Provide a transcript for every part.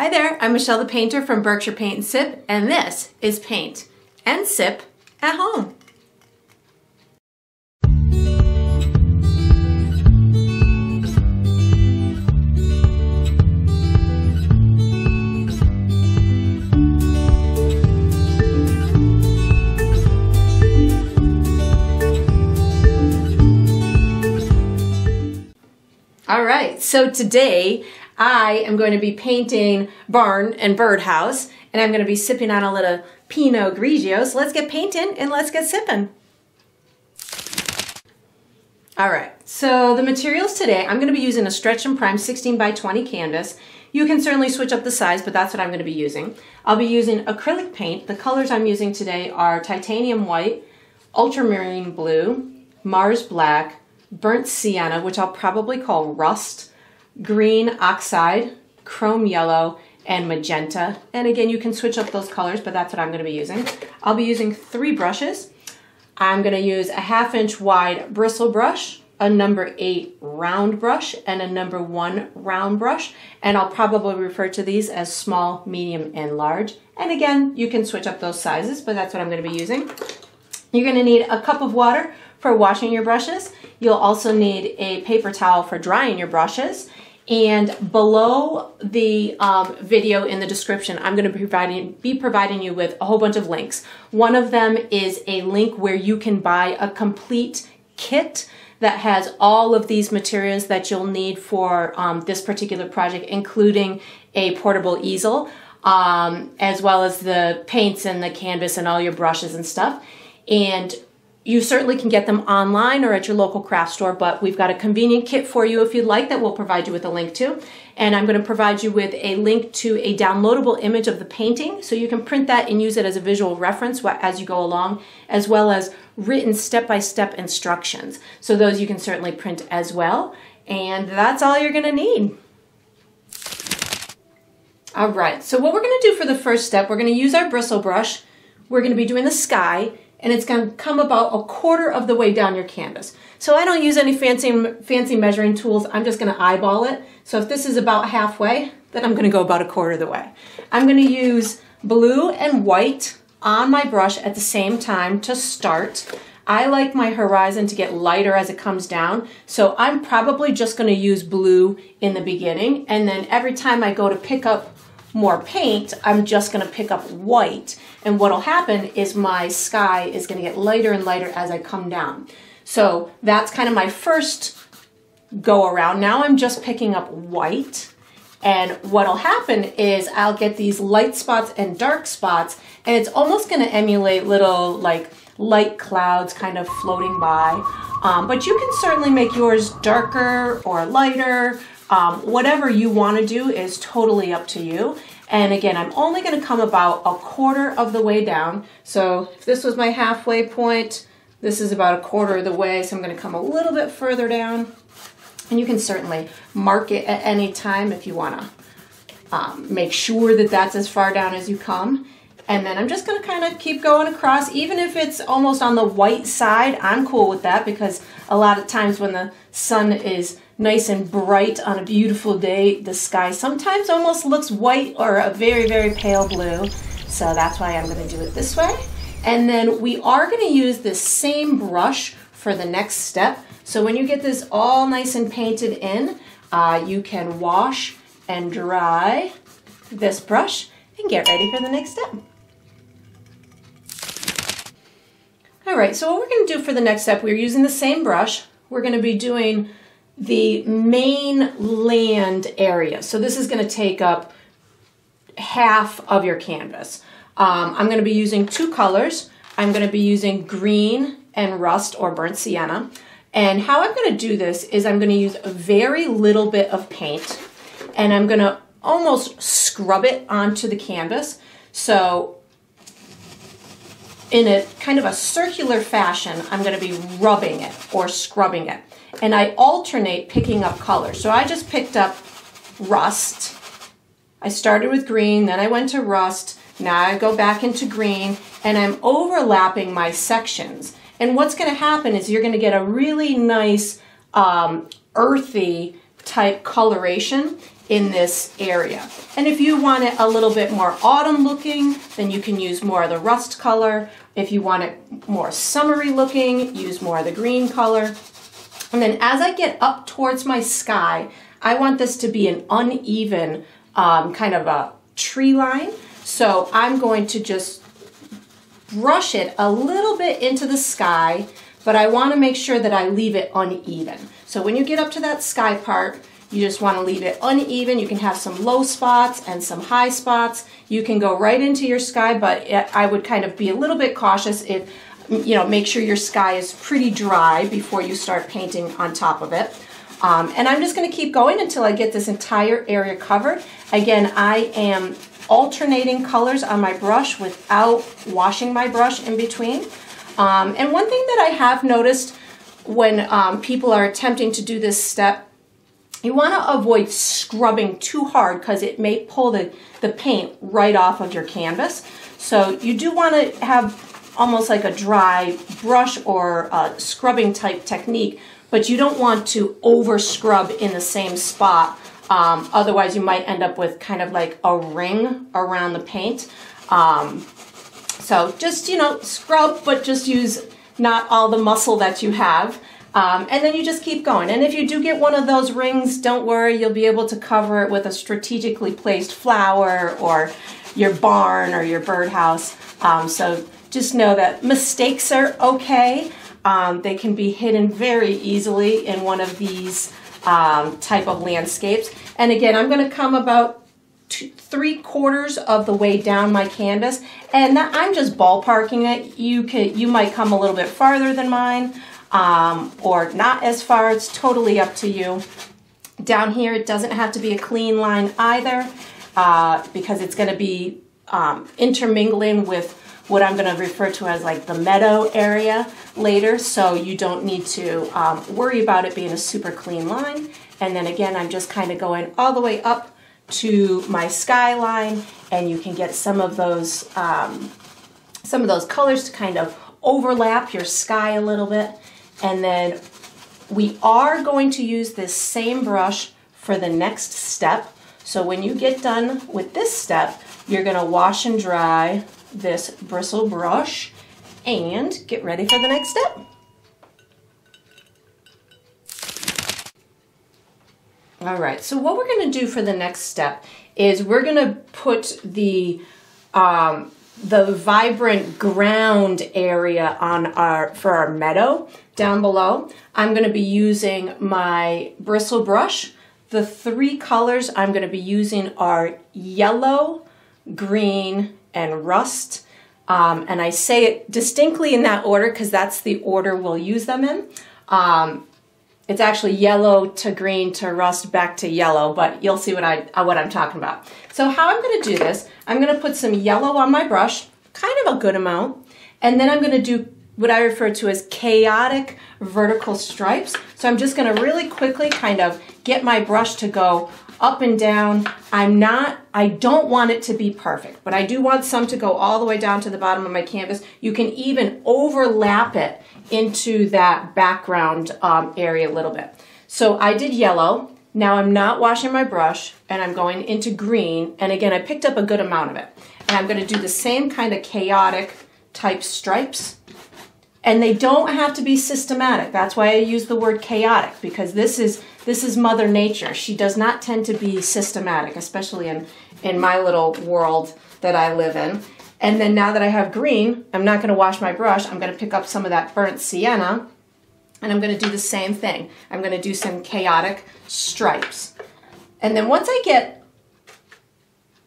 Hi there, I'm Michelle the Painter from Berkshire Paint and Sip, and this is Paint and Sip at Home. All right, so today I am going to be painting barn and birdhouse, and I'm going to be sipping on a little Pinot Grigio. So let's get painting and let's get sipping. All right, so the materials today, I'm going to be using a stretch and prime 16 by 20 canvas. You can certainly switch up the size, but that's what I'm going to be using. I'll be using acrylic paint. The colors I'm using today are titanium white, ultramarine blue, Mars black, burnt sienna, which I'll probably call rust, green oxide, chrome yellow, and magenta. And again, you can switch up those colors, but that's what I'm going to be using. I'll be using three brushes. I'm going to use a 1/2 inch wide bristle brush, a number 8 round brush, and a number 1 round brush. And I'll probably refer to these as small, medium, and large. And again, you can switch up those sizes, but that's what I'm going to be using. You're going to need a cup of water for washing your brushes. You'll also need a paper towel for drying your brushes. And below the video in the description, I'm going to be providing you with a whole bunch of links. One of them is a link where you can buy a complete kit that has all of these materials that you'll need for this particular project, including a portable easel, as well as the paints and the canvas and all your brushes and stuff. And you certainly can get them online or at your local craft store, but we've got a convenient kit for you if you'd like that we'll provide you with a link to. And I'm going to provide you with a link to a downloadable image of the painting, so you can print that and use it as a visual reference as you go along, as well as written step-by-step instructions. So those you can certainly print as well. And that's all you're going to need. All right, so what we're going to do for the first step, we're going to use our bristle brush. We're going to be doing the sky, and it's going to come about a 1/4 of the way down your canvas. So I don't use any fancy measuring tools. I'm just going to eyeball it. So if this is about halfway, then I'm going to go about a 1/4 of the way. I'm going to use blue and white on my brush at the same time to start. I like my horizon to get lighter as it comes down, so I'm probably just going to use blue in the beginning, and then every time I go to pick up more paint, I'm just going to pick up white, and what'll happen is my sky is going to get lighter and lighter as I come down. So that's kind of my first go around. Now I'm just picking up white, and what'll happen is I'll get these light spots and dark spots, and it's almost going to emulate little like light clouds kind of floating by, but you can certainly make yours darker or lighter. Whatever you want to do is totally up to you. And again, I'm only going to come about a 1/4 of the way down. So if this was my halfway point, this is about a 1/4 of the way. So I'm going to come a little bit further down, and you can certainly mark it at any time if you want to make sure that that's as far down as you come. And then I'm just going to kind of keep going across. Even if it's almost on the white side, I'm cool with that, because a lot of times when the sun is nice and bright on a beautiful day, the sky sometimes almost looks white or a very, very pale blue. So that's why I'm going to do it this way. And then we are going to use this same brush for the next step. So when you get this all nice and painted in, you can wash and dry this brush and get ready for the next step. All right, so what we're going to do for the next step, we're using the same brush. We're going to be doing the main land area. So this is going to take up 1/2 of your canvas. I'm going to be using two colors. I'm going to be using green and rust or burnt sienna. And how I'm going to do this is I'm going to use a very little bit of paint, and I'm going to almost scrub it onto the canvas. So in a kind of a circular fashion, I'm going to be rubbing it or scrubbing it. And I alternate picking up colors. So I just picked up rust. I started with green, then I went to rust. Now I go back into green, and I'm overlapping my sections. And what's going to happen is you're going to get a really nice earthy type coloration. in this area. And if you want it a little bit more autumn looking, then you can use more of the rust color. If you want it more summery looking, use more of the green color. And then as I get up towards my sky, I want this to be an uneven kind of a tree line. So I'm going to just brush it a little bit into the sky, but I want to make sure that I leave it uneven. So when you get up to that sky part, you just want to leave it uneven. You can have some low spots and some high spots. You can go right into your sky, but I would kind of be a little bit cautious if, you know, make sure your sky is pretty dry before you start painting on top of it. And I'm just going to keep going until I get this entire area covered. Again, I am alternating colors on my brush without washing my brush in between. And one thing that I have noticed when people are attempting to do this step, you want to avoid scrubbing too hard because it may pull the paint right off of your canvas. So you do want to have almost like a dry brush or a scrubbing type technique, but you don't want to over scrub in the same spot. Otherwise you might end up with kind of like a ring around the paint. So just, you know, scrub, but just use not all the muscle that you have. And then you just keep going. And if you do get one of those rings, don't worry, you'll be able to cover it with a strategically placed flower or your barn or your birdhouse. So just know that mistakes are okay. They can be hidden very easily in one of these type of landscapes. And again, I'm going to come about 3/4 of the way down my canvas, and that, I'm just ballparking it. You might come a little bit farther than mine. Or not as far, it's totally up to you. Down here, it doesn't have to be a clean line either, because it's going to be intermingling with what I'm going to refer to as like the meadow area later, so you don't need to worry about it being a super clean line. And then again, I'm just kind of going all the way up to my skyline, and you can get some of those colors to kind of overlap your sky a little bit. And then we are going to use this same brush for the next step. So when you get done with this step, you're going to wash and dry this bristle brush and get ready for the next step. All right, so what we're going to do for the next step is we're going to put the vibrant ground area for our meadow down below. I'm going to be using my bristle brush. The three colors I'm going to be using are yellow, green, and rust. And I say it distinctly in that order because that's the order we'll use them in. It's actually yellow to green to rust back to yellow, but you'll see what I'm talking about. So how I'm going to do this, I'm going to put some yellow on my brush, kind of a good amount, and then I'm going to do what I refer to as chaotic vertical stripes. So I'm just going to really quickly kind of get my brush to go up and down. I don't want it to be perfect, but I do want some to go all the way down to the bottom of my canvas. You can even overlap it into that background area a little bit. So I did yellow. Now I'm not washing my brush, and I'm going into green. And again, I picked up a good amount of it. And I'm going to do the same kind of chaotic type stripes. And they don't have to be systematic. That's why I use the word chaotic, because this is Mother Nature. She does not tend to be systematic, especially in my little world that I live in. And then now that I have green, I'm not going to wash my brush. I'm going to pick up some of that burnt sienna, and I'm going to do the same thing. I'm going to do some chaotic stripes. And then once I get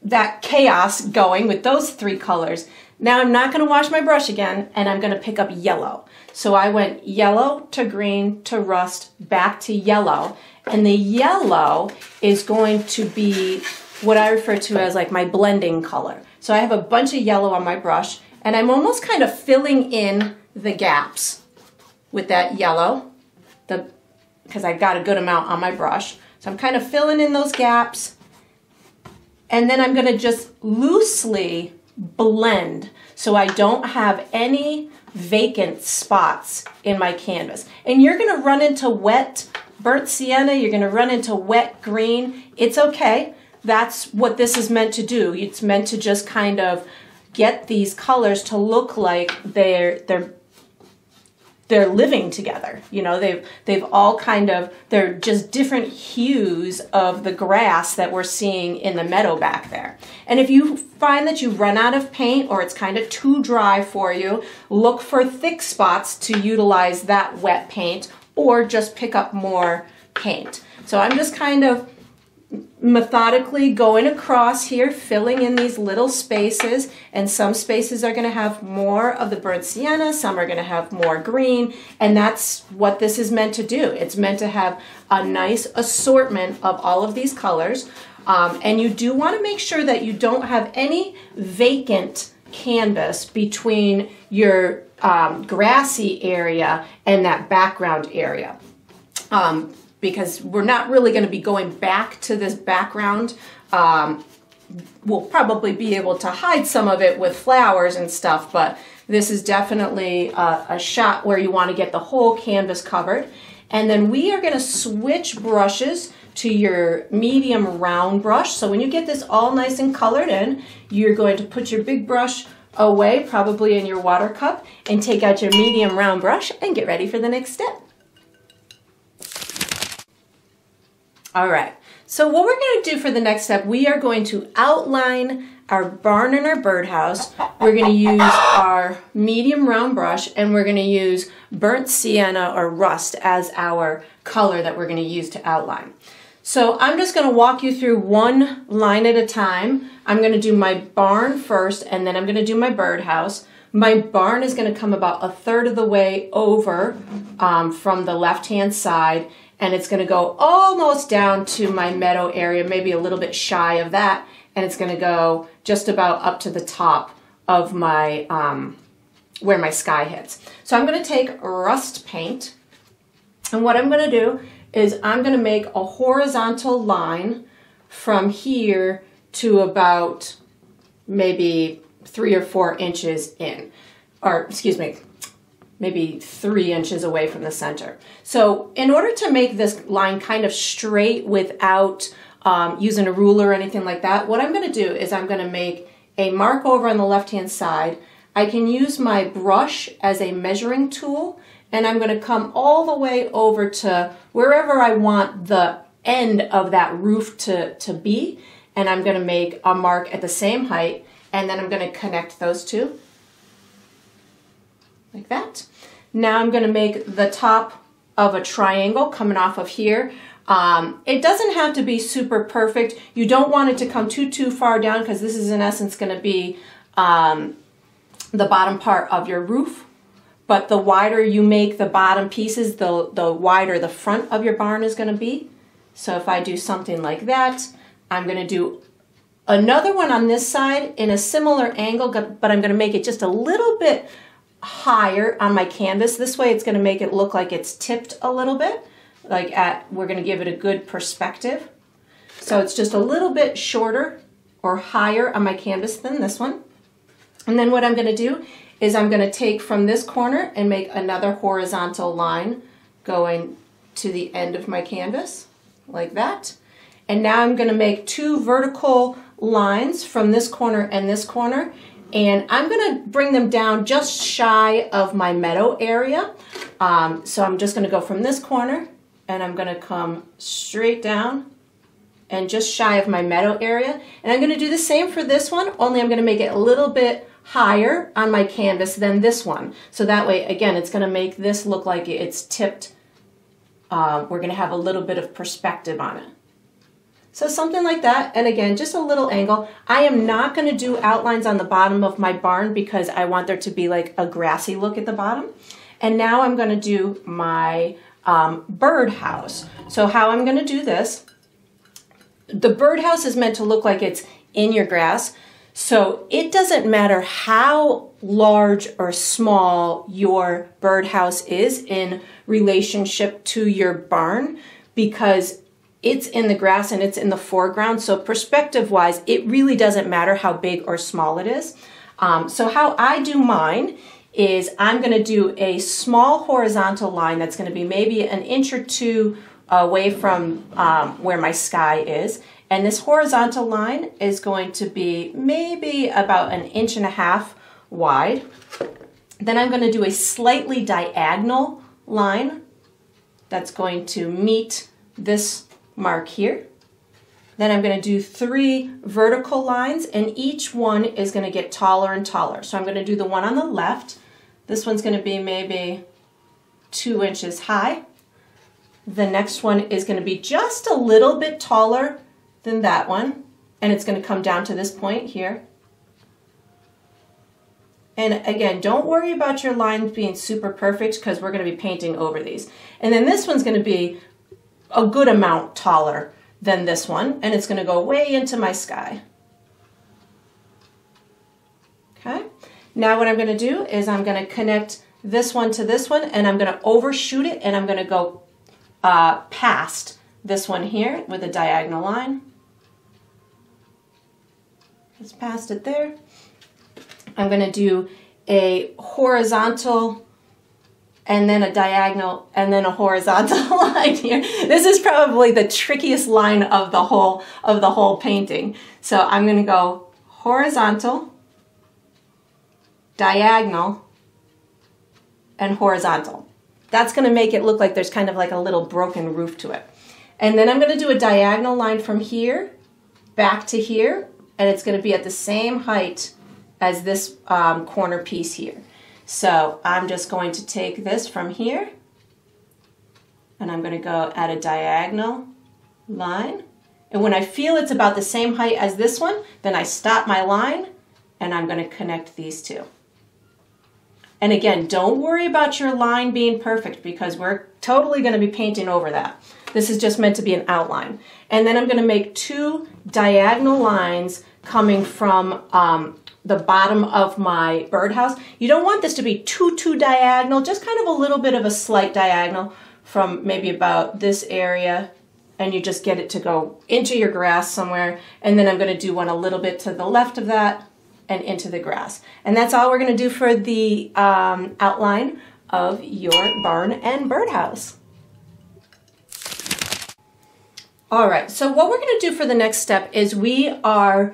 that chaos going with those three colors, now I'm not going to wash my brush again, and I'm going to pick up yellow. So I went yellow to green to rust back to yellow, and the yellow is going to be what I refer to as like my blending color. So I have a bunch of yellow on my brush, and I'm almost kind of filling in the gaps with that yellow, because I've got a good amount on my brush. So I'm kind of filling in those gaps, and then I'm going to just loosely blend so I don't have any vacant spots in my canvas. And you're going to run into wet, burnt sienna, you're going to run into wet green. It's okay. That's what this is meant to do. It's meant to just kind of get these colors to look like they're living together. You know, they've all kind of, they're just different hues of the grass that we're seeing in the meadow back there. And if you find that you run out of paint or it's kind of too dry for you, look for thick spots to utilize that wet paint or just pick up more paint. So I'm just kind of methodically going across here, filling in these little spaces, and some spaces are going to have more of the burnt sienna, some are going to have more green, and that's what this is meant to do. It's meant to have a nice assortment of all of these colors, and you do want to make sure that you don't have any vacant canvas between your grassy area and that background area. Because we're not really going to be going back to this background. We'll probably be able to hide some of it with flowers and stuff, but this is definitely a shot where you want to get the whole canvas covered. And then we are going to switch brushes to your medium round brush. So when you get this all nice and colored in, you're going to put your big brush away, probably in your water cup, and take out your medium round brush and get ready for the next step. All right, so what we're going to do for the next step, we are going to outline our barn and our birdhouse. We're going to use our medium round brush, and we're going to use burnt sienna or rust as our color that we're going to use to outline. So I'm just going to walk you through one line at a time. I'm going to do my barn first, and then I'm going to do my birdhouse. My barn is going to come about 1/3 of the way over from the left-hand side, and it's going to go almost down to my meadow area, maybe a little bit shy of that, and it's going to go just about up to the top of my, where my sky hits. So I'm going to take rust paint, and what I'm going to do is I'm going to make a horizontal line from here to about maybe 3 or 4 inches in, or excuse me, maybe 3 inches away from the center. So in order to make this line kind of straight without using a ruler or anything like that, what I'm going to do is I'm going to make a mark over on the left-hand side. I can use my brush as a measuring tool, and I'm going to come all the way over to wherever I want the end of that roof to be, and I'm going to make a mark at the same height, and then I'm going to connect those two. Like that. Now I'm going to make the top of a triangle coming off of here. It doesn't have to be super perfect. You don't want it to come too far down, because this is in essence going to be the bottom part of your roof. But the wider you make the bottom pieces, the wider the front of your barn is going to be. So if I do something like that, I'm going to do another one on this side in a similar angle, but I'm going to make it just a little bit higher on my canvas. This way it's going to make it look like it's tipped a little bit, like we're going to give it a good perspective. So it's just a little bit shorter or higher on my canvas than this one. And then what I'm going to do is I'm going to take from this corner and make another horizontal line going to the end of my canvas, like that. And now I'm going to make 2 vertical lines from this corner and this corner, and I'm going to bring them down just shy of my meadow area. So I'm just going to go from this corner, and I'm going to come straight down and just shy of my meadow area. And I'm going to do the same for this one, only I'm going to make it a little bit higher on my canvas than this one. So that way, again, it's going to make this look like it's tipped. We're going to have a little bit of perspective on it. So something like that, and again, just a little angle. I am not going to do outlines on the bottom of my barn because I want there to be like a grassy look at the bottom. And now I'm going to do my birdhouse. So how I'm going to do this, the birdhouse is meant to look like it's in your grass. So it doesn't matter how large or small your birdhouse is in relationship to your barn, because it's in the grass and it's in the foreground, so perspective-wise, it really doesn't matter how big or small it is. So how I do mine is I'm going to do a small horizontal line that's going to be maybe 1 inch or 2 away from where my sky is. And this horizontal line is going to be maybe about 1.5 inches wide. Then I'm going to do a slightly diagonal line that's going to meet this mark here. Then I'm going to do 3 vertical lines, and each one is going to get taller and taller. So I'm going to do the one on the left. This one's going to be maybe 2 inches high. The next one is going to be just a little bit taller than that one, and it's going to come down to this point here. And again, don't worry about your lines being super perfect because we're going to be painting over these. And then this one's going to be a good amount taller than this one, and it's going to go way into my sky. Okay, now what I'm going to do is I'm going to connect this one to this one, and I'm going to overshoot it, and I'm going to go past this one here with a diagonal line. Just past it there. I'm going to do a horizontal and then a diagonal and then a horizontal line here. This is probably the trickiest line of the whole painting. So I'm going to go horizontal, diagonal, and horizontal. That's going to make it look like there's kind of like a little broken roof to it. And then I'm going to do a diagonal line from here back to here, and it's going to be at the same height as this corner piece here. So I'm just going to take this from here, and I'm going to go at a diagonal line. And when I feel it's about the same height as this one, then I stop my line, and I'm going to connect these two. And again, don't worry about your line being perfect because we're totally going to be painting over that. This is just meant to be an outline. And then I'm going to make 2 diagonal lines coming from the bottom of my birdhouse. You don't want this to be too diagonal, just kind of a little bit of a slight diagonal from maybe about this area, and you just get it to go into your grass somewhere. And then I'm going to do one a little bit to the left of that and into the grass. And that's all we're going to do for the outline of your barn and birdhouse. All right, so what we're going to do for the next step is we are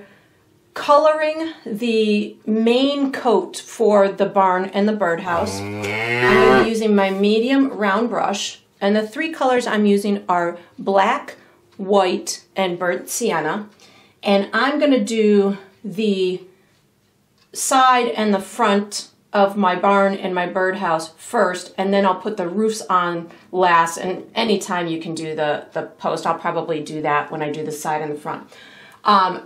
coloring the main coat for the barn and the birdhouse. I'm going to be using my medium round brush, and the 3 colors I'm using are black, white, and burnt sienna. And I'm going to do the side and the front of my barn and my birdhouse first, and then I'll put the roofs on last, and anytime you can do the post. I'll probably do that when I do the side and the front.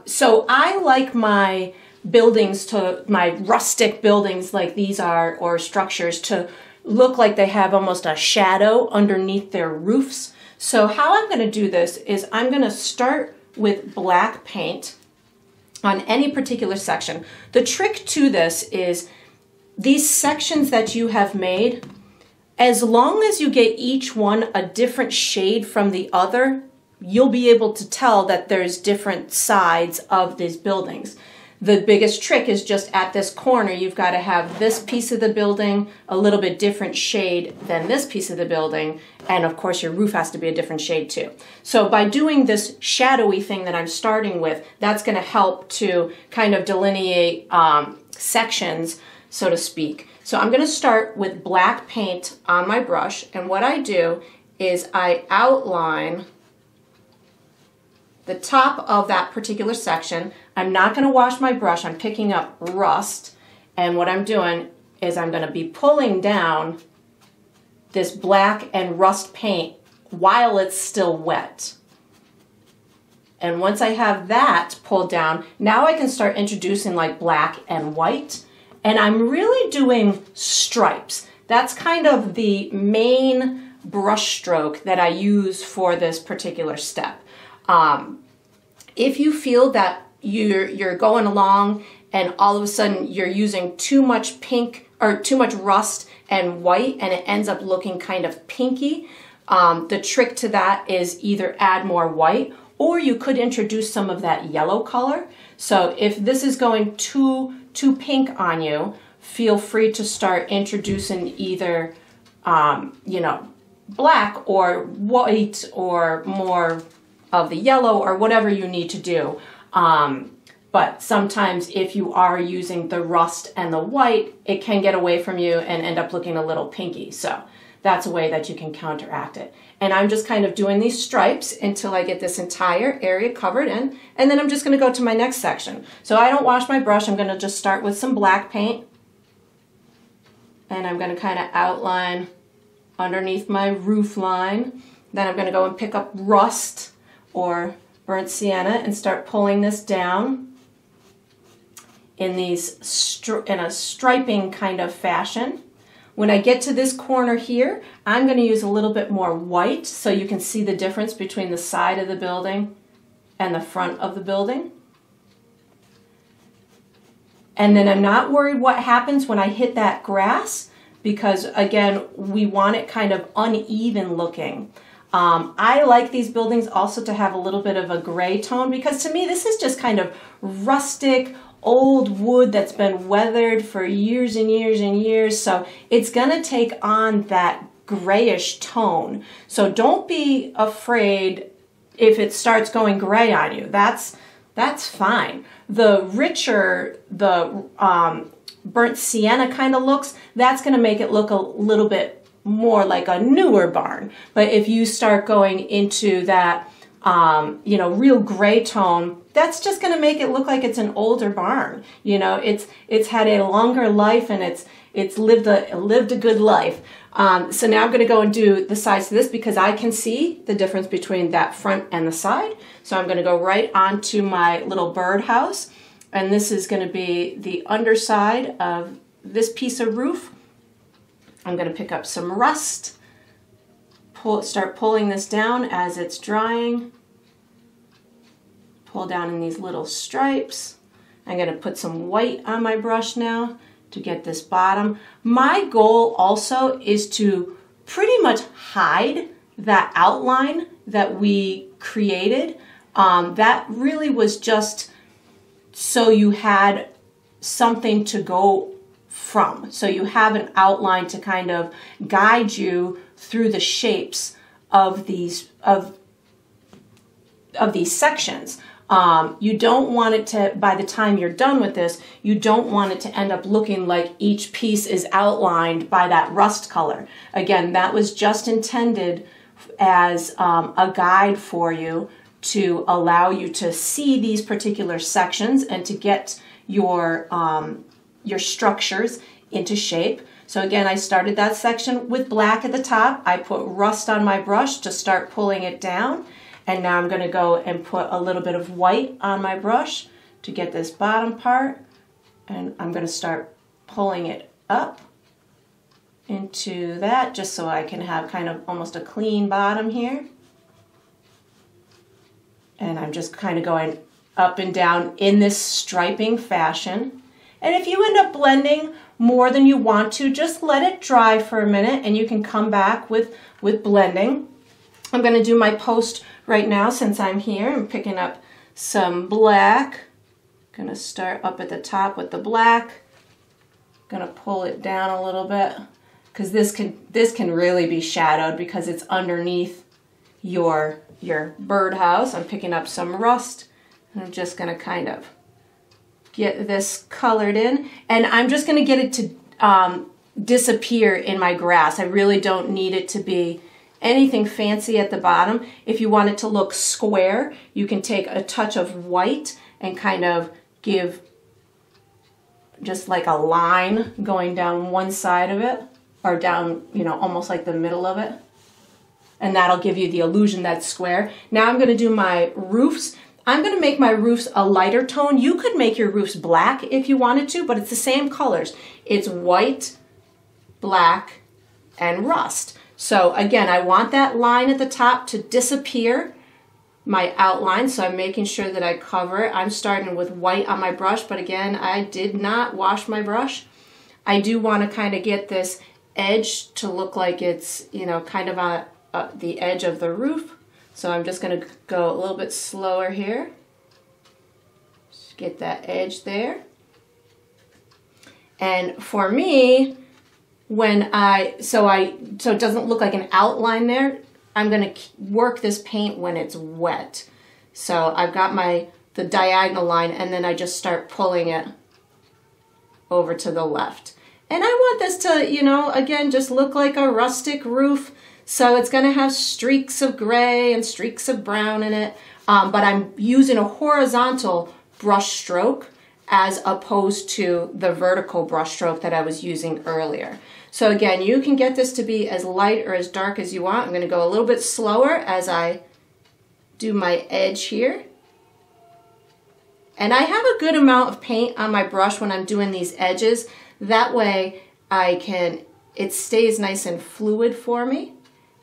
So I like my buildings to, my rustic buildings like these are, or structures, to look like they have almost a shadow underneath their roofs. So how I'm going to do this is I'm going to start with black paint on any particular section. The trick to this is these sections that you have made, as long as you get each one a different shade from the other, you'll be able to tell that there's different sides of these buildings. The biggest trick is just at this corner, you've got to have this piece of the building a little bit different shade than this piece of the building, and of course your roof has to be a different shade too. So by doing this shadowy thing that I'm starting with, that's going to help to kind of delineate sections, so to speak. So I'm going to start with black paint on my brush, and what I do is I outline the top of that particular section. I'm not going to wash my brush, I'm picking up rust, and what I'm doing is I'm going to be pulling down this black and rust paint while it's still wet. And once I have that pulled down, now I can start introducing like black and white. And I'm really doing stripes. That's kind of the main brush stroke that I use for this particular step. If you feel that you're going along and all of a sudden you're using too much pink or too much rust and white and it ends up looking kind of pinky, the trick to that is either add more white or you could introduce some of that yellow color. So if this is going too pink on you, feel free to start introducing either, you know, black or white or more of the yellow or whatever you need to do. But sometimes if you are using the rust and the white, it can get away from you and end up looking a little pinky. So that's a way that you can counteract it. And I'm just kind of doing these stripes until I get this entire area covered in, and then I'm just gonna go to my next section. So I don't wash my brush, I'm gonna just start with some black paint, and I'm gonna kind of outline underneath my roof line. Then I'm gonna go and pick up rust or burnt sienna and start pulling this down in a striping kind of fashion. When I get to this corner here, I'm going to use a little bit more white so you can see the difference between the side of the building and the front of the building. And then I'm not worried what happens when I hit that grass because, again, we want it kind of uneven looking. I like these buildings also to have a little bit of a gray tone because to me this is just kind of rustic, old wood that's been weathered for years and years and years, so it's gonna take on that grayish tone. So don't be afraid if it starts going gray on you. That's fine. The richer the burnt sienna kind of looks, that's gonna make it look a little bit more like a newer barn. But if you start going into that you know, real gray tone, that's just going to make it look like it's an older barn. You know, it's had a longer life and it's lived a good life. So now I'm going to go and do the sides of this because I can see the difference between that front and the side. So I'm going to go right onto my little birdhouse, and this is going to be the underside of this piece of roof. I'm going to pick up some rust, start pulling this down as it's drying. Pull down in these little stripes. I'm going to put some white on my brush now to get this bottom. My goal also is to pretty much hide that outline that we created. That really was just so you had something to go from. So you have an outline to kind of guide you through the shapes of these sections. You don't want it to, by the time you're done with this, you don't want it to end up looking like each piece is outlined by that rust color. Again, that was just intended as a guide for you to allow you to see these particular sections and to get your structures into shape. So again, I started that section with black at the top. I put rust on my brush to start pulling it down. And now I'm going to go and put a little bit of white on my brush to get this bottom part. And I'm going to start pulling it up into that just so I can have kind of almost a clean bottom here. And I'm just kind of going up and down in this striping fashion. And if you end up blending more than you want to, just let it dry for a minute and you can come back with blending. I'm going to do my post right now since I'm here. I'm picking up some black. I'm going to start up at the top with the black. I'm going to pull it down a little bit because this can really be shadowed because it's underneath your birdhouse. I'm picking up some rust and I'm just going to kind of get this colored in, and I'm just going to get it to disappear in my grass. I really don't need it to be anything fancy at the bottom. If you want it to look square, you can take a touch of white and kind of give just like a line going down one side of it, or down, you know, almost like the middle of it, and that'll give you the illusion that's square. Now I'm going to do my roofs. I'm going to make my roofs a lighter tone. You could make your roofs black if you wanted to, but it's the same colors. It's white, black, and rust. So again, I want that line at the top to disappear my outline, so I'm making sure that I cover it. I'm starting with white on my brush, but again, I did not wash my brush. I do want to kind of get this edge to look like it's, you know, kind of on the edge of the roof. So I'm just going to go a little bit slower here, just get that edge there. And for me, so it doesn't look like an outline there. I'm gonna work this paint when it's wet. So I've got the diagonal line, and then I just start pulling it over to the left. And I want this to, you know, again, just look like a rustic roof. So it's gonna have streaks of gray and streaks of brown in it, but I'm using a horizontal brush stroke as opposed to the vertical brush stroke that I was using earlier. So again, you can get this to be as light or as dark as you want. I'm gonna go a little bit slower as I do my edge here. And I have a good amount of paint on my brush when I'm doing these edges. That way it stays nice and fluid for me.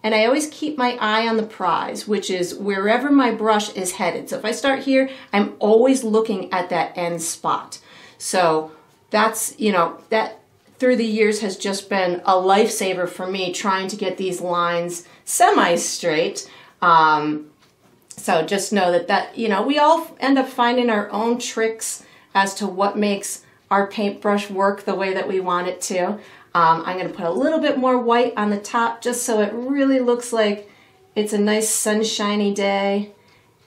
And I always keep my eye on the prize, which is wherever my brush is headed. So if I start here, I'm always looking at that end spot. So that's, you know, that through the years has just been a lifesaver for me, trying to get these lines semi-straight. So just know that, you know, we all end up finding our own tricks as to what makes our paintbrush work the way that we want it to. I'm going to put a little bit more white on the top just so it really looks like it's a nice sunshiny day.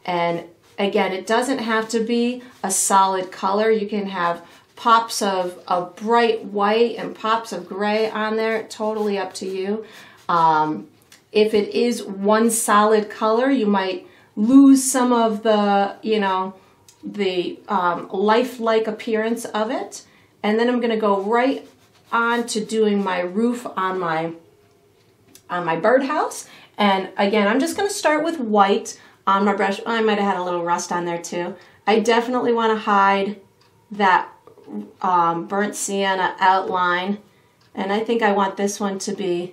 And again, it doesn't have to be a solid color. You can have pops of bright white and pops of gray on there. Totally up to you. If it is one solid color, you might lose some of the, you know, the lifelike appearance of it. And then I'm going to go right on to doing my roof on my birdhouse. And again, I'm just gonna start with white on my brush. Oh, I might have had a little rust on there too. I definitely wanna hide that burnt sienna outline. And I think I want this one to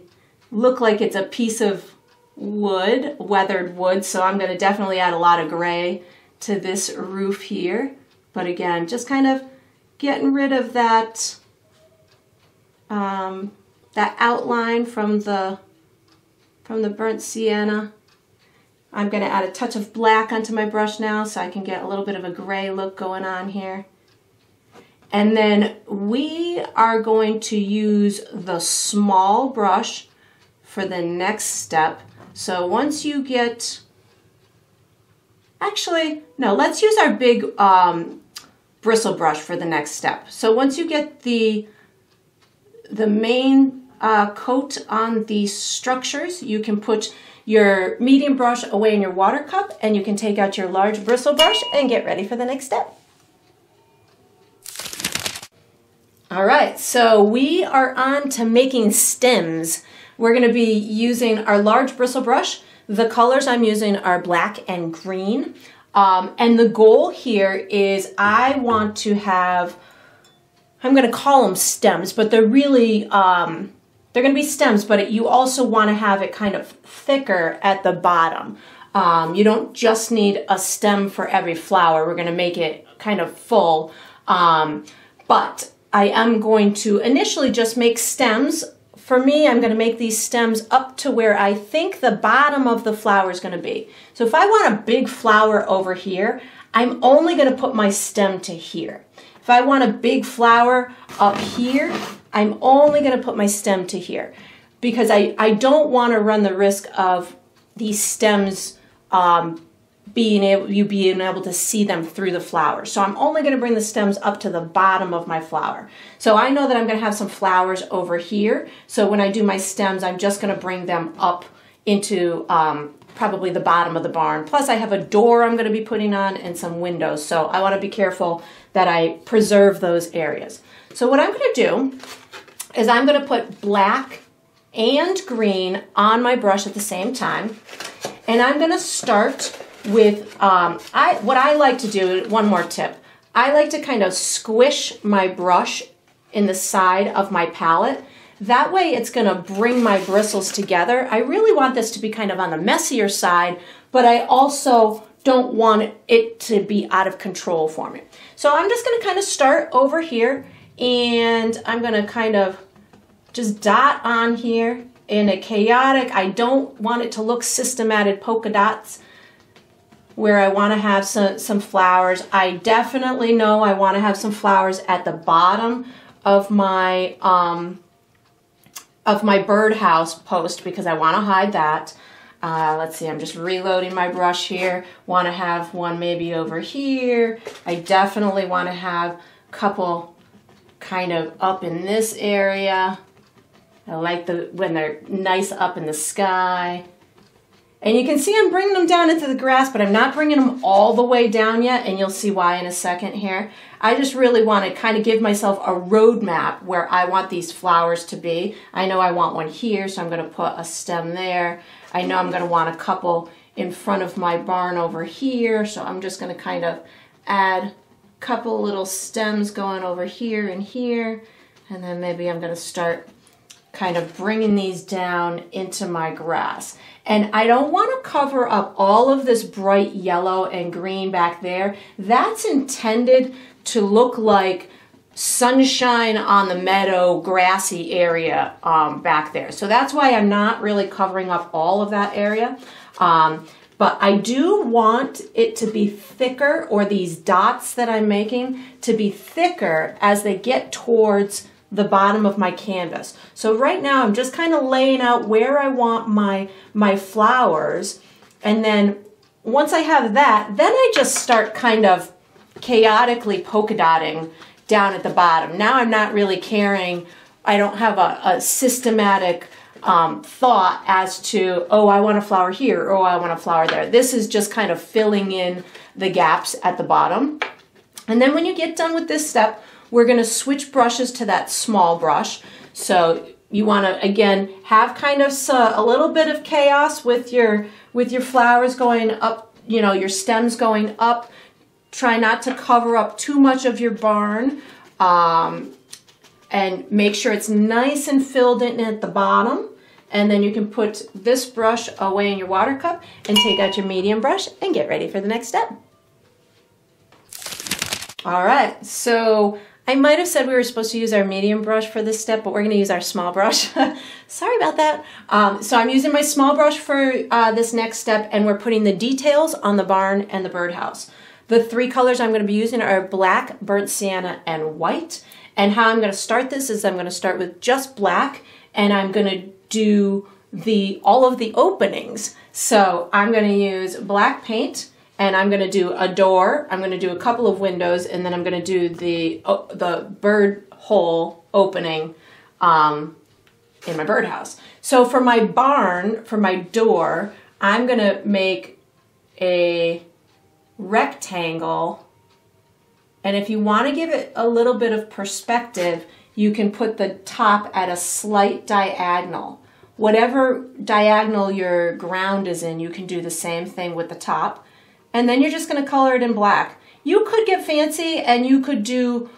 look like it's a piece of wood, weathered wood. So I'm gonna definitely add a lot of gray to this roof here. But again, just kind of getting rid of that outline from the burnt sienna. I'm going to add a touch of black onto my brush now so I can get a little bit of a gray look going on here. And then we are going to use the small brush for the next step. So once you get, actually, no, let's use our big bristle brush for the next step. So once you get the main coat on these structures, you can put your medium brush away in your water cup, and you can take out your large bristle brush and get ready for the next step. All right, so we are on to making stems. We're gonna be using our large bristle brush. The colors I'm using are black and green. And the goal here is I want to have, I'm going to call them stems, but they're really, they're going to be stems, but you also want to have it kind of thicker at the bottom. You don't just need a stem for every flower. We're going to make it kind of full. But I am going to initially just make stems. For me, I'm going to make these stems up to where I think the bottom of the flower is going to be. So if I want a big flower over here, I'm only going to put my stem to here. If I want a big flower up here, I'm only going to put my stem to here, because I don't want to run the risk of these stems you being able to see them through the flower. So I'm only going to bring the stems up to the bottom of my flower. So I know that I'm going to have some flowers over here. So when I do my stems, I'm just going to bring them up into probably the bottom of the barn. Plus I have a door I'm going to be putting on and some windows. So I want to be careful that I preserve those areas. So what I'm going to do is I'm going to put black and green on my brush at the same time. And I'm going to start with, what I like to do, one more tip, I like to kind of squish my brush in the side of my palette. That way it's going to bring my bristles together. I really want this to be kind of on the messier side, but I also don't want it to be out of control for me. So I'm just going to kind of start over here, and I'm going to kind of just dot on here in a chaotic, I don't want it to look systematic polka dots where I want to have some flowers. I definitely know I want to have some flowers at the bottom of my of my birdhouse post because I want to hide that. Let's see, I'm just reloading my brush here. Want to have one maybe over here. I definitely want to have a couple kind of up in this area. I like when they're nice up in the sky. And you can see I'm bringing them down into the grass, but I'm not bringing them all the way down yet, and you'll see why in a second here. I just really want to kind of give myself a roadmap where I want these flowers to be. I know I want one here, so I'm going to put a stem there. I know I'm going to want a couple in front of my barn over here, so I'm just going to kind of add a couple little stems going over here and here, and then maybe I'm going to start kind of bringing these down into my grass. And I don't want to cover up all of this bright yellow and green back there. That's intended to look like sunshine on the meadow, grassy area back there. So that's why I'm not really covering up all of that area. But I do want it to be thicker, or these dots that I'm making to be thicker as they get towards the bottom of my canvas. So right now I'm just kind of laying out where I want my flowers, and then once I have that, then I just start kind of chaotically polka dotting down at the bottom. Now I'm not really caring. I don't have a systematic thought as to, oh, I want a flower here, or oh, I want a flower there. This is just kind of filling in the gaps at the bottom. And then when you get done with this step, we're going to switch brushes to that small brush. So you want to, again, have kind of a little bit of chaos with your flowers going up, you know, your stems going up. Try not to cover up too much of your barn, and make sure it's nice and filled in at the bottom. And then you can put this brush away in your water cup and take out your medium brush and get ready for the next step. All right, so I might have said we were supposed to use our medium brush for this step, but we're going to use our small brush. Sorry about that. So I'm using my small brush for this next step, and we're putting the details on the barn and the birdhouse. The three colors I'm going to be using are black, burnt sienna, and white. And how I'm going to start this is I'm going to start with just black, and I'm going to do all of the openings. So I'm going to use black paint, and I'm going to do a door, I'm going to do a couple of windows, and then I'm going to do the bird hole opening in my birdhouse. So for my barn, for my door, I'm going to make a rectangle. And if you want to give it a little bit of perspective, you can put the top at a slight diagonal. Whatever diagonal your ground is in, you can do the same thing with the top. And then you're just going to color it in black. You could get fancy and you could do,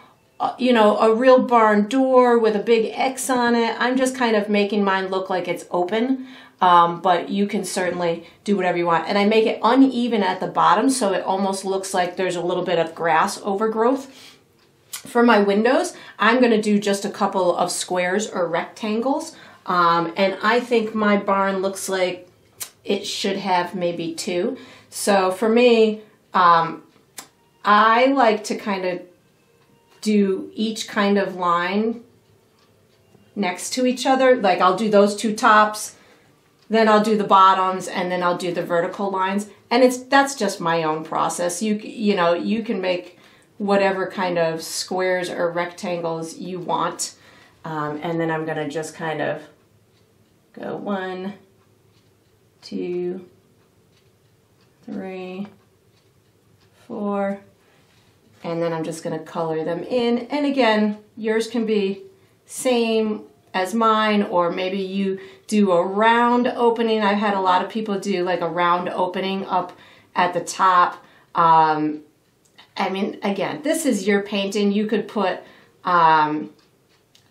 you know, a real barn door with a big X on it. I'm just kind of making mine look like it's open, but you can certainly do whatever you want. And I make it uneven at the bottom, so it almost looks like there's a little bit of grass overgrowth. For my windows, I'm going to do just a couple of squares or rectangles. And I think my barn looks like it should have maybe two. So for me, I like to kind of do each kind of line next to each other. Like I'll do those two tops, then I'll do the bottoms, and then I'll do the vertical lines. And that's just my own process. You know, you can make whatever kind of squares or rectangles you want. And then I'm gonna just kind of go 1, 2, 3, 4, and then I'm just going to color them in. And again, yours can be same as mine, or maybe you do a round opening. I've had a lot of people do like a round opening up at the top. I mean, again, this is your painting. You could put a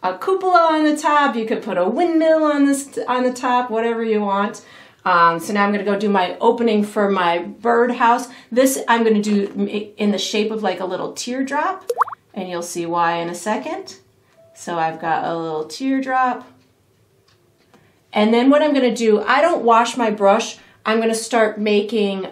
cupola on the top, you could put a windmill on the top, whatever you want. So now I'm going to go do my opening for my birdhouse. This I'm going to do in the shape of like a little teardrop, and you'll see why in a second. So I've got a little teardrop. And then what I'm going to do, I don't wash my brush. I'm going to start making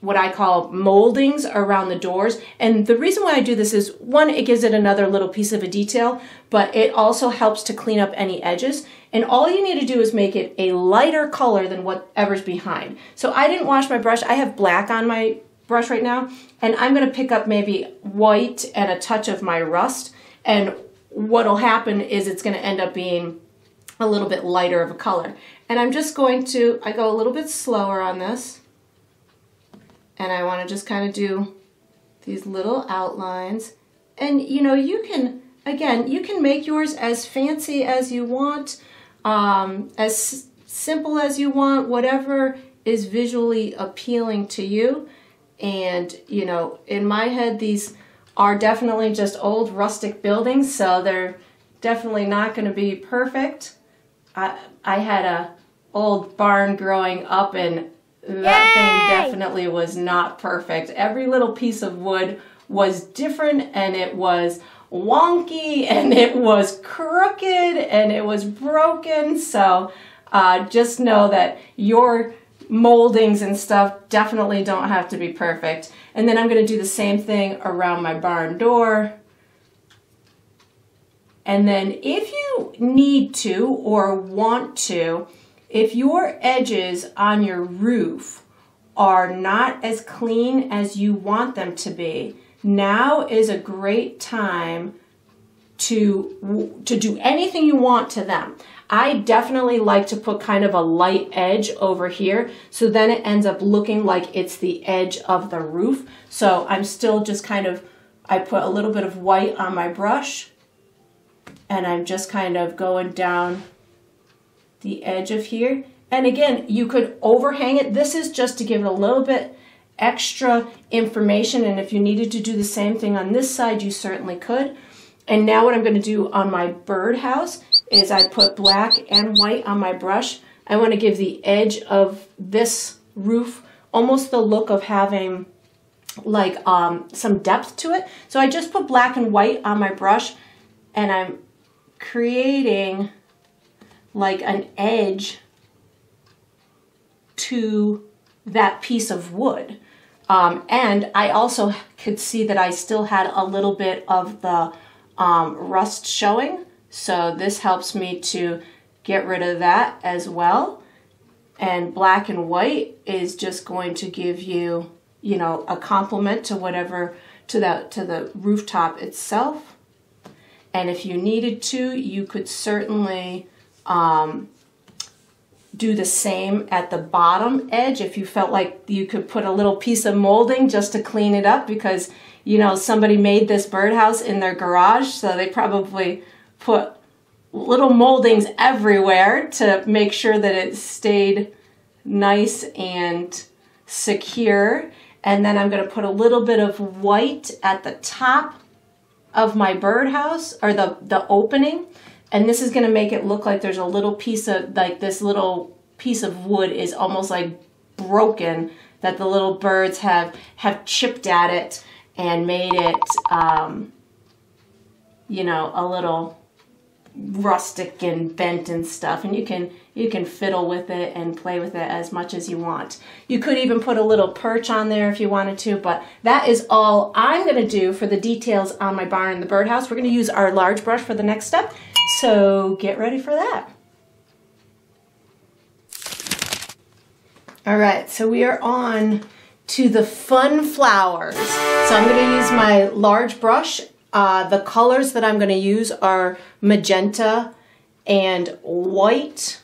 what I call moldings around the doors. And the reason why I do this is, one, it gives it another little piece of a detail, but it also helps to clean up any edges. And all you need to do is make it a lighter color than whatever's behind. So I didn't wash my brush. I have black on my brush right now, and I'm going to pick up maybe white and a touch of my rust. And what'll happen is it's going to end up being a little bit lighter of a color. And I'm just going to, I go a little bit slower on this, and I want to just kind of do these little outlines. And you know, you can, again, you can make yours as fancy as you want, as simple as you want, whatever is visually appealing to you. And you know, in my head, these are definitely just old rustic buildings, so they're definitely not going to be perfect. I had a old barn growing up, and that thing definitely was not perfect. Every little piece of wood was different, and it was wonky, and it was crooked, and it was broken. So just know that your moldings and stuff definitely don't have to be perfect. And then I'm going to do the same thing around my barn door. And then if you need to or want to, if your edges on your roof are not as clean as you want them to be, now is a great time to do anything you want to them. I definitely like to put kind of a light edge over here, so then it ends up looking like it's the edge of the roof. So I'm still just kind of, I put a little bit of white on my brush, and I'm just kind of going down the edge of here. And again, you could overhang it. This is just to give it a little bit extra information, and if you needed to do the same thing on this side, you certainly could. And now what I'm going to do on my birdhouse is I put black and white on my brush. I want to give the edge of this roof almost the look of having like some depth to it. So I just put black and white on my brush, and I'm creating like an edge to that piece of wood. And I also could see that I still had a little bit of the rust showing. So this helps me to get rid of that as well. And black and white is just going to give you, you know, a complement to whatever, to the rooftop itself. And if you needed to, you could certainly do the same at the bottom edge if you felt like you could put a little piece of molding just to clean it up, because, you know, somebody made this birdhouse in their garage, so they probably put little moldings everywhere to make sure that it stayed nice and secure. And then I'm going to put a little bit of white at the top of my birdhouse, or the opening, and this is going to make it look like there's a little piece of, like this little piece of wood is almost like broken, that the little birds have chipped at it and made it, you know, a little rustic and bent and stuff. And you can fiddle with it and play with it as much as you want. You could even put a little perch on there if you wanted to, but that is all I'm going to do for the details on my barn and the birdhouse. We're going to use our large brush for the next step, so get ready for that. All right, so we are on to the fun flowers. So I'm going to use my large brush. The colors that I'm going to use are magenta and white,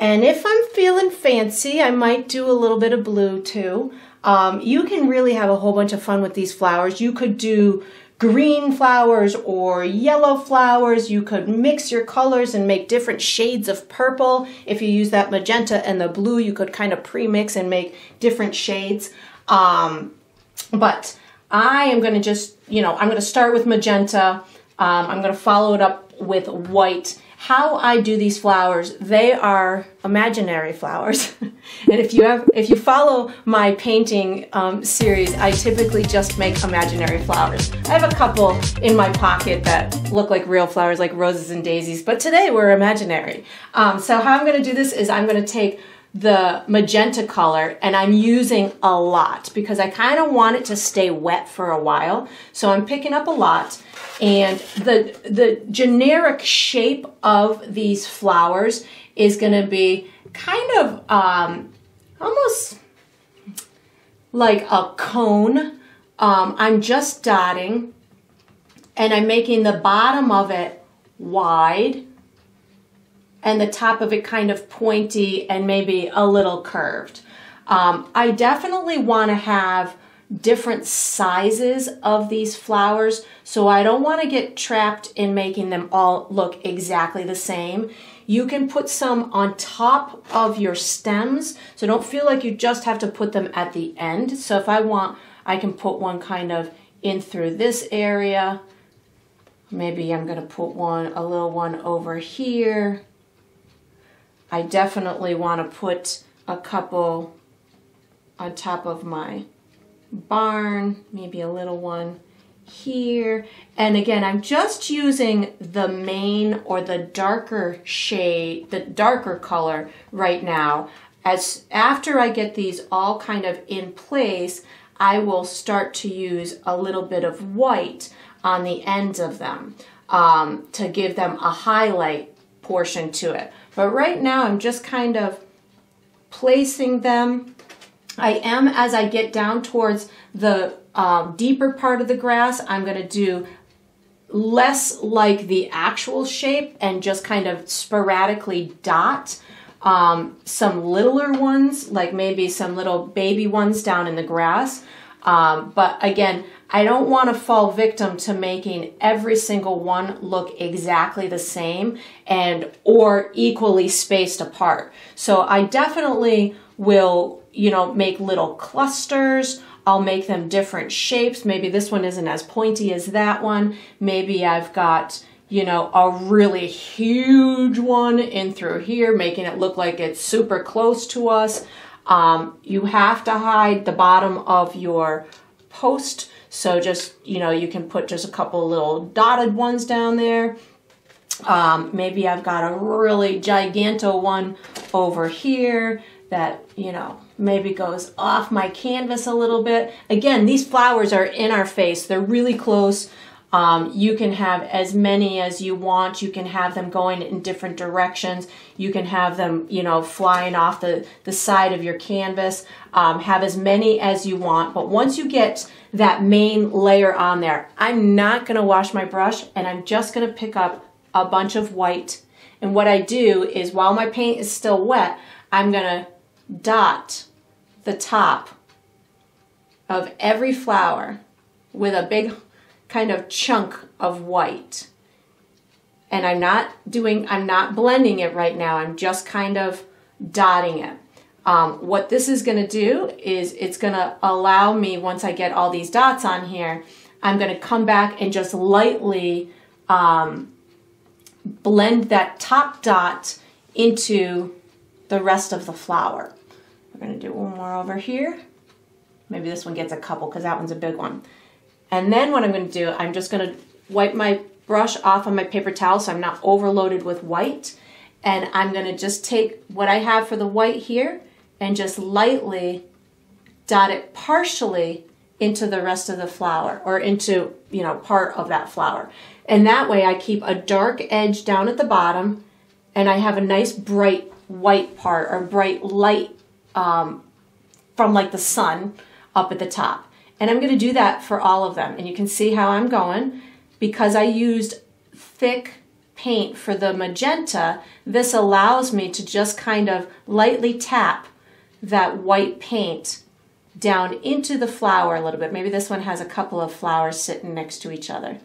and if I'm feeling fancy, I might do a little bit of blue too. You can really have a whole bunch of fun with these flowers. You could do green flowers or yellow flowers. You could mix your colors and make different shades of purple. If you use that magenta and the blue, you could kind of pre-mix and make different shades. But I am going to just, you know, I'm going to start with magenta. I'm going to follow it up with white. How I do these flowers, they are imaginary flowers. And if you follow my painting series, I typically just make imaginary flowers. I have a couple in my pocket that look like real flowers, like roses and daisies, but today we're imaginary. So how I'm going to do this is I'm going to take the magenta color, and I'm using a lot because I kind of want it to stay wet for a while. So I'm picking up a lot, and the generic shape of these flowers is going to be kind of almost like a cone. I'm just dotting, and I'm making the bottom of it wide and the top of it kind of pointy and maybe a little curved. I definitely want to have different sizes of these flowers, so I don't want to get trapped in making them all look exactly the same. You can put some on top of your stems, so don't feel like you just have to put them at the end. So if I want, I can put one kind of in through this area. Maybe I'm going to put one, a little one over here. I definitely want to put a couple on top of my barn, maybe a little one here. And again, I'm just using the main or the darker shade, the darker color right now. As after I get these all kind of in place, I will start to use a little bit of white on the ends of them to give them a highlight portion to it. But right now I'm just kind of placing them. I am, as I get down towards the deeper part of the grass, I'm going to do less like the actual shape and just kind of sporadically dot some littler ones, like maybe some little baby ones down in the grass. But again, I don't want to fall victim to making every single one look exactly the same and or equally spaced apart. So I definitely will, you know, make little clusters. I'll make them different shapes. Maybe this one isn't as pointy as that one. Maybe I've got, you know, a really huge one in through here, making it look like it's super close to us. You have to hide the bottom of your post. So just, you know, you can put just a couple little dotted ones down there. Maybe I've got a really giganto one over here that, you know, maybe goes off my canvas a little bit. Again, these flowers are in our face. They're really close. You can have as many as you want. You can have them going in different directions. You can have them, you know, flying off the side of your canvas. Have as many as you want. But once you get that main layer on there, I'm not going to wash my brush, and I'm just going to pick up a bunch of white. And what I do is, while my paint is still wet, I'm going to dot the top of every flower with a big kind of chunk of white. And I'm not blending it right now. I'm just kind of dotting it. What this is gonna do is it's gonna allow me, once I get all these dots on here, I'm gonna come back and just lightly blend that top dot into the rest of the flower. We're gonna do one more over here. Maybe this one gets a couple because that one's a big one. And then what I'm going to do, I'm just going to wipe my brush off on my paper towel so I'm not overloaded with white. And I'm going to just take what I have for the white here and just lightly dot it partially into the rest of the flower, or into, you know, part of that flower. And that way I keep a dark edge down at the bottom, and I have a nice bright white part, or bright light from like the sun up at the top. And I'm going to do that for all of them. And you can see how I'm going. Because I used thick paint for the magenta, this allows me to just kind of lightly tap that white paint down into the flower a little bit. Maybe this one has a couple of flowers sitting next to each other.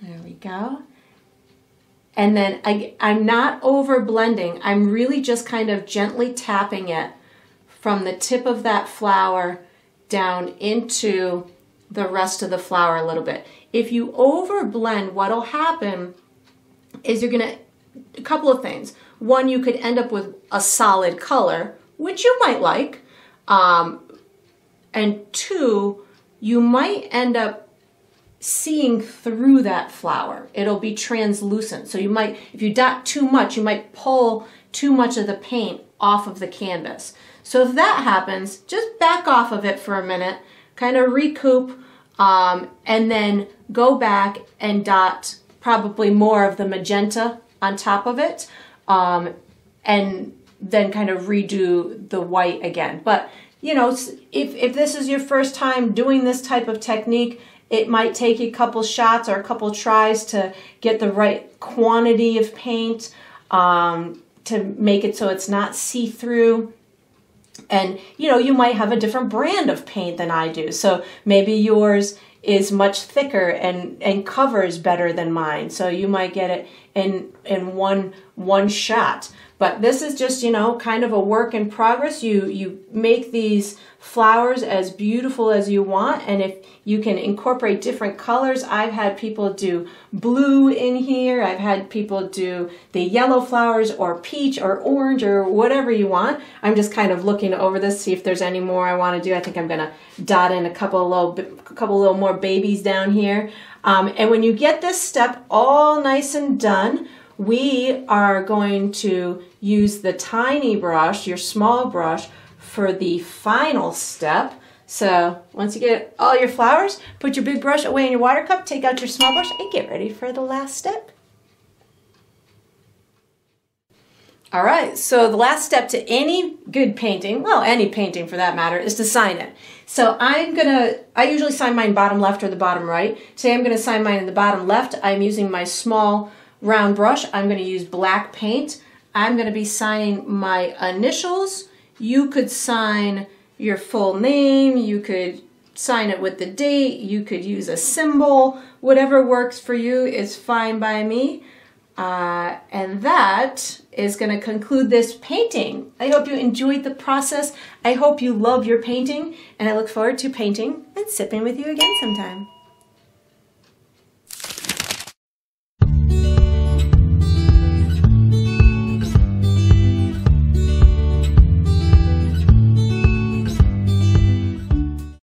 There we go. And then I'm not over blending. I'm really just kind of gently tapping it from the tip of that flower down into the rest of the flower a little bit. If you over blend, what'll happen is you're gonna, a couple of things. One, you could end up with a solid color, which you might like. And two, you might end up seeing through that flower. It'll be translucent. So you might, if you dot too much, you might pull too much of the paint off of the canvas. So if that happens, just back off of it for a minute, kind of recoup, and then go back and dot probably more of the magenta on top of it, and then kind of redo the white again. But you know, if this is your first time doing this type of technique, it might take a couple shots or a couple tries to get the right quantity of paint, to make it so it's not see-through. And you know, you might have a different brand of paint than I do, so maybe yours is much thicker and covers better than mine, so you might get it in one shot. But this is just, you know, kind of a work in progress. You make these flowers as beautiful as you want, and if you can incorporate different colors. I've had people do blue in here. I've had people do the yellow flowers or peach or orange or whatever you want. I'm just kind of looking over this, see if there's any more I want to do. I think I'm gonna dot in a couple little more babies down here. And when you get this step all nice and done, we are going to use the tiny brush, your small brush, for the final step. So once you get all your flowers, put your big brush away in your water cup, take out your small brush, and get ready for the last step. All right, so the last step to any good painting, well, any painting for that matter, is to sign it. So I usually sign mine bottom left or the bottom right. Today I'm gonna sign mine in the bottom left. I'm using my small round brush. I'm gonna use black paint. I'm gonna be signing my initials. You could sign your full name, you could sign it with the date, you could use a symbol, whatever works for you is fine by me. And that is going to conclude this painting. I hope you enjoyed the process. I hope you love your painting, and I look forward to painting and sipping with you again sometime.